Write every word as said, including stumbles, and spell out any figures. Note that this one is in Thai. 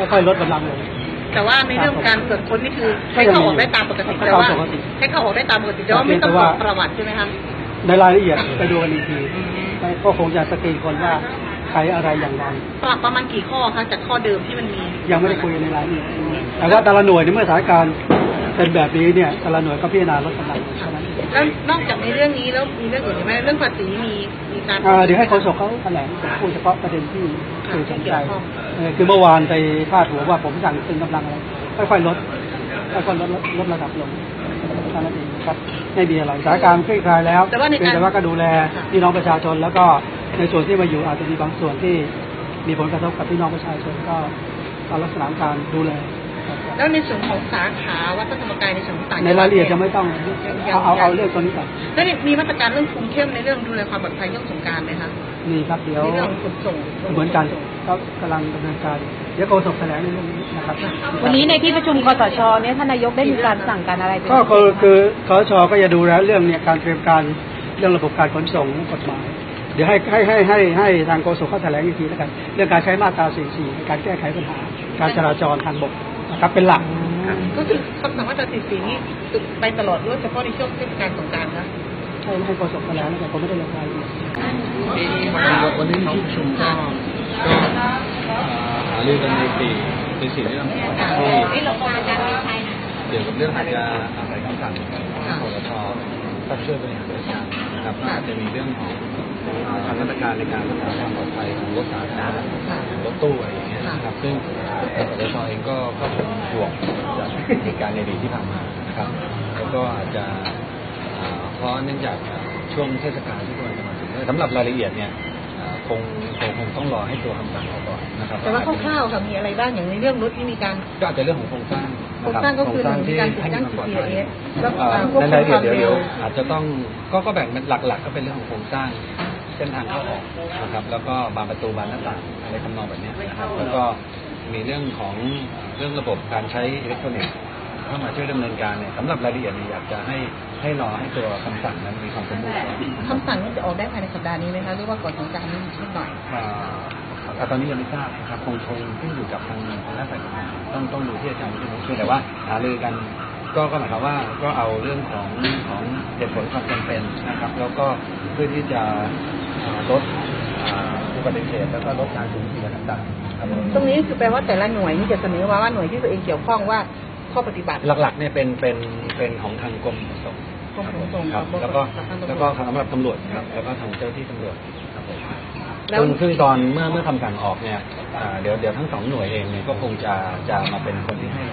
ค่อยๆลดกำลังลงแต่ว่าในเรื่องการตรวจค้นนี่คือให้เข้าออกได้ตามปกติแต่ว่าให้เข้าออกได้ตามปกติแต่ว่าไม่ต้องตรวจประวัติใช่ไหมคะในรายละเอียดไปดูกันอีกทีก็คงจะสกรีนคนว่าใครอะไรอย่างไรปรับประมาณกี่ข้อคะจากข้อเดิมที่มันมียังไม่ได้คุยในรายละเอียดแต่ว่าแต่ละหน่วยในเมื่อสถานการณ์เป็นแบบนี้เนี่ยแต่ละหน่วยก็พิจารณาลดกำลังแล้วนอกจากในเรื่องนี้แล้วมีเรื่องอื่นไหมเรื่องภาษีมีมีการเดี๋ยวให้โฆษกเขาแถลงพูดเฉพาะประเด็นที่สื่อสนใจคือเมื่อวานไปพาดหัวว่าผมสั่งตึงกำลังอะไรค่อยๆลดค่อยๆลดลดระดับลงนั่นเองครับไม่มีอะไรสถานการณ์คลี่คลายแล้วแต่ว่าก็ดูแลพี่น้องประชาชนแล้วก็ในส่วนที่มาอยู่อาจจะมีบางส่วนที่มีผลกระทบกับพี่น้องประชาชนก็ตามลักษณะการดูแลแล้วในส่วนของสาขาวัดพระธรรมกายในส่วนต่างๆในรายละเอียดจะไม่ต้องเอาเอาเอาเรื่องตอนนี้ก่อนแล้วมีมาตรการเรื่องคุมเข้มในเรื่องดูแลความปลอดภัยเรื่องสงการไหมคะนี่ครับเดี๋ยวเรื่องขนส่งเหมือนกันก็กำลังดำเนินการเดี๋ยวโฆษกแถลงในเรื่องนี้นะครับวันนี้ในที่ประชุมคสชเนี่ยท่านนายกได้มีการสั่งการอะไรก็คือคสชก็จะดูแลเรื่องเนี่ยการเตรียมการเรื่องระบบการขนส่งกฎหมายเดี๋ยวให้ให้ให้ให้ให้ทางโฆษกเขาแถลงอีกทีแล้วกันเรื่องการใช้มาตรา สี่สิบสี่ ในการแก้ไขปัญหาการจราจรทางบกนะครับเป็นหลักก็คือคำสั่งมาตรา สี่สิบสี่ นี้ไปตลอดด้วยเฉพาะในช่วงเทศกาลสงกรานต์นะใช่ให้โฆษกแถลงแต่ผมไม่ได้ลงรายละเอียดวันนี้ที่ประชุมก็หารือกันในสี่ในสี่เรื่องที่เกี่ยวกับเรื่องอาจจะอะไรคำสั่งของคสชก็ช่วยบริหารจัดการนะครับอาจจะมีเรื่องของการมาตรการในการรักษาความปลอดภัยของรถสาธารณะรถตู้อะไรอย่างเงี้ยนะครับซึ่งคสชเองก็ก็เป็นห่วงจากเหตุการณ์ในอดีตที่ผ่านมานะครับแล้วก็อาจจะเพราะเนื่องจากช่วงเทศกาลที่กำลังจะมาถึงสำหรับรายละเอียดเนี่ยคงคงต้องรอให้ตัวคำสั่งออกก่อนนะครับแต่ว่าคร่าวๆค่ะมีอะไรบ้างอย่างในเรื่องรถที่มีการก็อาจจะเรื่องของโครงสร้างโครงสร้างก็คือมีการติดตั้ง จี พี เอส แล้วก็ในรายละเอียดเดี๋ยวอาจจะต้องก็ก็แบ่งเป็นหลักๆก็เป็นเรื่องของโครงสร้างเส้นทางเข้าออกนะครับแล้วก็บานประตูบานหน้าต่างอะไรทำนองแบบนี้นะครับแล้วก็มีเรื่องของเรื่องระบบการใช้อิเล็กทรอนิกส์เข้ามาช่วยดำเนินการเนี่ยสำหรับรายละเอียดอยากจะให้ให้รอให้ตัวคำสั่งนั้นมีความสมบูรณ์คำสั่งนี้จะออกได้ภายในสัปดาห์นี้ไหมคะหรือว่าก่อนสงกรานต์นี้ช่วยหน่อยแต่ตอนนี้ยังไม่ทราบนะครับคงคงขึ้นอยู่กับทางคณะสายต้องต้องดูที่อาจารย์ที่ผมช่วยแต่ว่าหารือกันก็ก็หมายความว่าก็เอาเรื่องของของเหตุผลความจำเป็นนะครับแล้วก็เพื่อที่จะลดอุบัติเหตุแล้วก็ลดการสูญเสียต่างๆตรงนี้คือแปลว่าแต่ละหน่วยนี่จะเสนอว่าว่าหน่วยที่ตัวเองเกี่ยวข้องว่าข้อปฏิบัติหลักๆเนี่ยเป็นเป็นเป็นของทางกรมขนส่งกรมขนส่งครับแล้วก็แล้วก็สำหรับตำรวจครับแล้วก็ทางเจ้าที่ตำรวจครับผมซึ่งซึ่งตอนเมื่อเมื่อคำสั่งออกเนี่ยเดี๋ยวเดี๋ยวทั้งสองหน่วยเองเนี่ยก็คงจะจะมาเป็นคนที่ให้